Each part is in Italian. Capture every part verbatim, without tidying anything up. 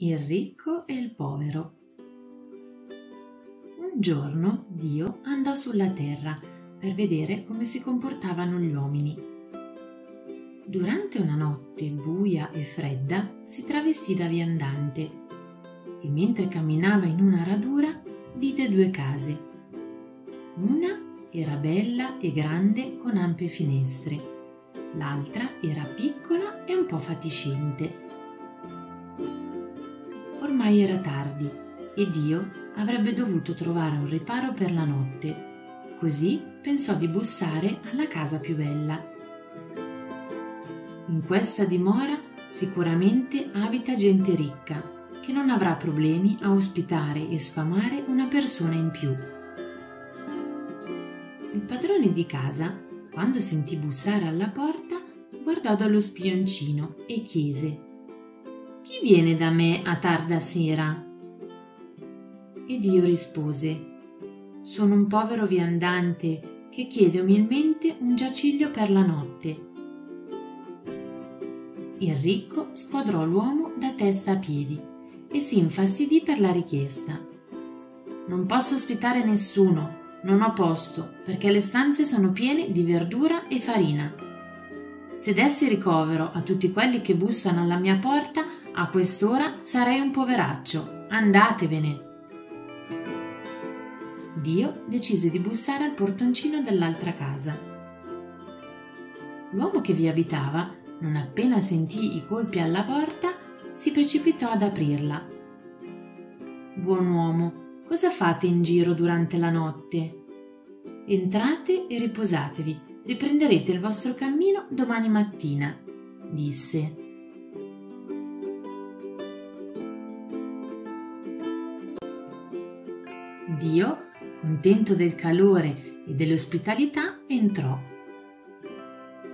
il ricco e il povero. Un giorno Dio andò sulla terra per vedere come si comportavano gli uomini. Durante una notte buia e fredda si travestì da viandante e mentre camminava in una radura vide due case. Una era bella e grande con ampie finestre, l'altra era piccola e un po' fatiscente. Ormai era tardi e Dio avrebbe dovuto trovare un riparo per la notte, così pensò di bussare alla casa più bella. In questa dimora sicuramente abita gente ricca che non avrà problemi a ospitare e sfamare una persona in più. Il padrone di casa, quando sentì bussare alla porta, guardò dallo spioncino e chiese: «Chi viene da me a tarda sera?» Ed io rispose: «Sono un povero viandante che chiede umilmente un giaciglio per la notte». Il ricco squadrò l'uomo da testa a piedi e si infastidì per la richiesta. «Non posso ospitare nessuno, non ho posto, perché le stanze sono piene di verdura e farina. Se dessi ricovero a tutti quelli che bussano alla mia porta, a quest'ora sarei un poveraccio. Andatevene!» Dio decise di bussare al portoncino dell'altra casa. L'uomo che vi abitava, non appena sentì i colpi alla porta, si precipitò ad aprirla. «Buon uomo, cosa fate in giro durante la notte? Entrate e riposatevi, riprenderete il vostro cammino domani mattina», disse. Dio, contento del calore e dell'ospitalità, entrò.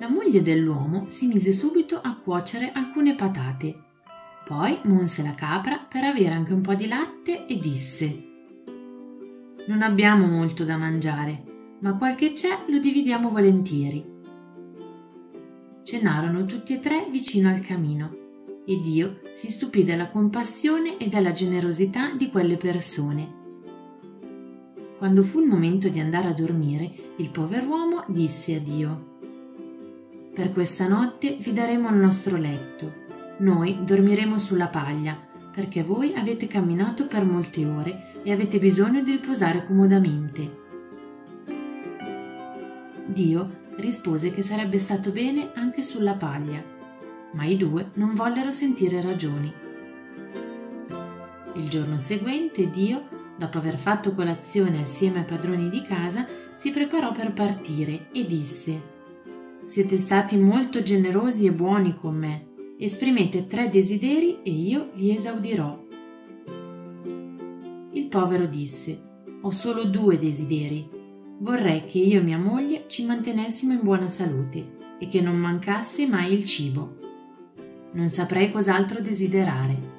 La moglie dell'uomo si mise subito a cuocere alcune patate, poi munse la capra per avere anche un po' di latte e disse: «Non abbiamo molto da mangiare, ma quel che c'è lo dividiamo volentieri». Cenarono tutti e tre vicino al camino e Dio si stupì della compassione e della generosità di quelle persone. Quando fu il momento di andare a dormire, il pover'uomo disse a Dio: «Per questa notte vi daremo il nostro letto, noi dormiremo sulla paglia, perché voi avete camminato per molte ore e avete bisogno di riposare comodamente». Dio rispose che sarebbe stato bene anche sulla paglia, ma i due non vollero sentire ragioni. Il giorno seguente Dio, dopo aver fatto colazione assieme ai padroni di casa, si preparò per partire e disse: «Siete stati molto generosi e buoni con me. Esprimete tre desideri e io li esaudirò». Il povero disse: «Ho solo due desideri. Vorrei che io e mia moglie ci mantenessimo in buona salute e che non mancasse mai il cibo. Non saprei cos'altro desiderare».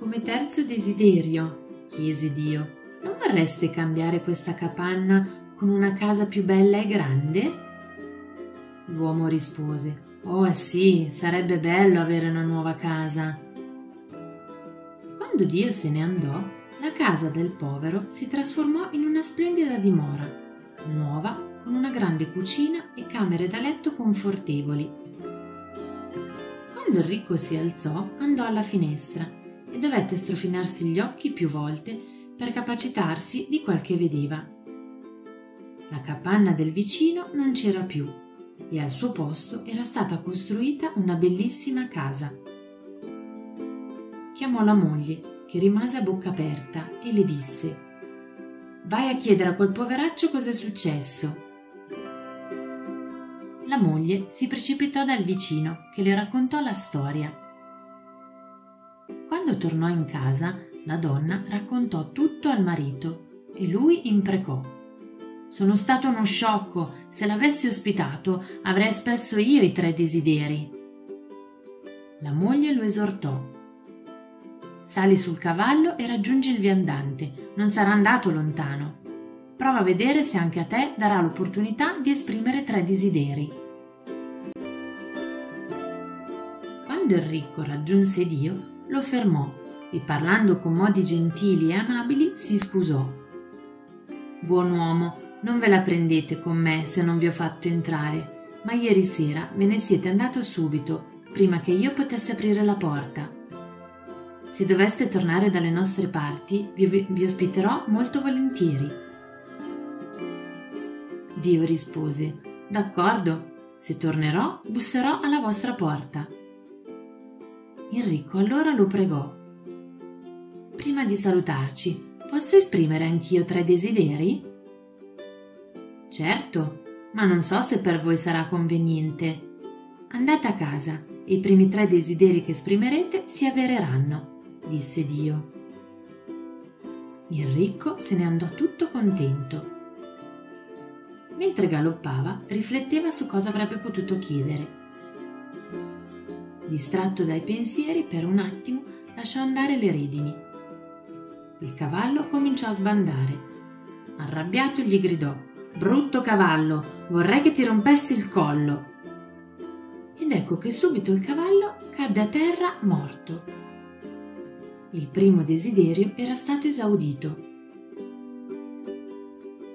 «Come terzo desiderio», chiese Dio, «non vorreste cambiare questa capanna con una casa più bella e grande?» L'uomo rispose: «Oh sì, sarebbe bello avere una nuova casa». Quando Dio se ne andò, la casa del povero si trasformò in una splendida dimora, nuova, con una grande cucina e camere da letto confortevoli. Quando il ricco si alzò, andò alla finestra e dovette strofinarsi gli occhi più volte per capacitarsi di quel che vedeva. La capanna del vicino non c'era più e al suo posto era stata costruita una bellissima casa. Chiamò la moglie, che rimase a bocca aperta, e le disse: «Vai a chiedere a quel poveraccio cos'è successo». La moglie si precipitò dal vicino, che le raccontò la storia. Quando tornò in casa, la donna raccontò tutto al marito e lui imprecò: «Sono stato uno sciocco, se l'avessi ospitato avrei espresso io i tre desideri». La moglie lo esortò: «Sali sul cavallo e raggiungi il viandante, non sarà andato lontano. Prova a vedere se anche a te darà l'opportunità di esprimere tre desideri». quando il ricco raggiunse Dio, lo fermò e, parlando con modi gentili e amabili, si scusò. «Buon uomo, non ve la prendete con me se non vi ho fatto entrare, ma ieri sera ve ne siete andato subito, prima che io potesse aprire la porta. Se doveste tornare dalle nostre parti, vi, vi ospiterò molto volentieri». Dio rispose: «D'accordo, se tornerò, busserò alla vostra porta». Il ricco allora lo pregò: «Prima di salutarci, posso esprimere anch'io tre desideri?» «Certo, ma non so se per voi sarà conveniente. Andate a casa e i primi tre desideri che esprimerete si avvereranno», disse Dio. Il ricco se ne andò tutto contento. Mentre galoppava, rifletteva su cosa avrebbe potuto chiedere. Distratto dai pensieri, per un attimo lasciò andare le redini. Il cavallo cominciò a sbandare. Arrabbiato gli gridò: «Brutto cavallo, vorrei che ti rompessi il collo!» Ed ecco che subito il cavallo cadde a terra morto. Il primo desiderio era stato esaudito.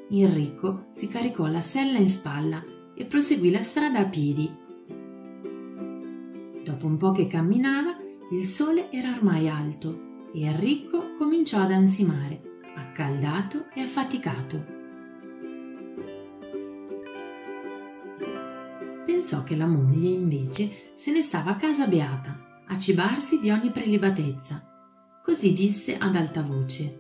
Il ricco si caricò la sella in spalla e proseguì la strada a piedi. Dopo un po' che camminava, il sole era ormai alto e il ricco cominciò ad ansimare, accaldato e affaticato. Pensò che la moglie, invece, se ne stava a casa beata, a cibarsi di ogni prelibatezza. Così disse ad alta voce: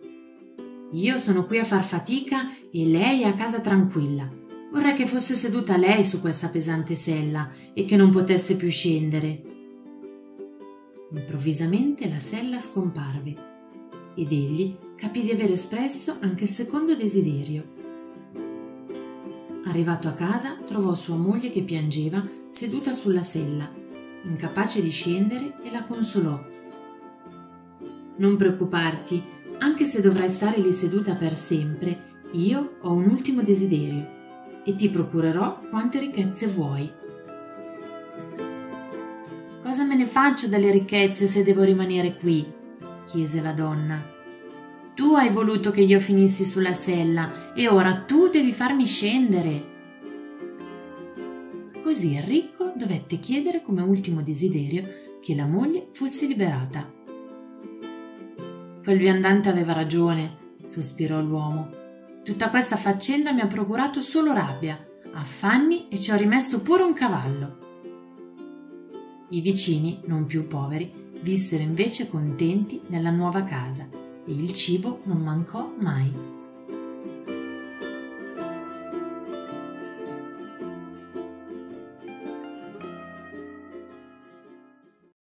«Io sono qui a far fatica e lei a casa tranquilla. Vorrei che fosse seduta lei su questa pesante sella e che non potesse più scendere». Improvvisamente la sella scomparve ed egli capì di aver espresso anche il secondo desiderio. Arrivato a casa, trovò sua moglie che piangeva seduta sulla sella, incapace di scendere, e la consolò. «Non preoccuparti, anche se dovrai stare lì seduta per sempre, io ho un ultimo desiderio e ti procurerò quante ricchezze vuoi». «Cosa me ne faccio delle ricchezze se devo rimanere qui?» chiese la donna. «Tu hai voluto che io finissi sulla sella e ora tu devi farmi scendere». Così il ricco dovette chiedere come ultimo desiderio che la moglie fosse liberata. «Quel viandante aveva ragione», sospirò l'uomo. «Tutta questa faccenda mi ha procurato solo rabbia, affanni e ci ho rimesso pure un cavallo». I vicini, non più poveri, vissero invece contenti nella nuova casa e il cibo non mancò mai.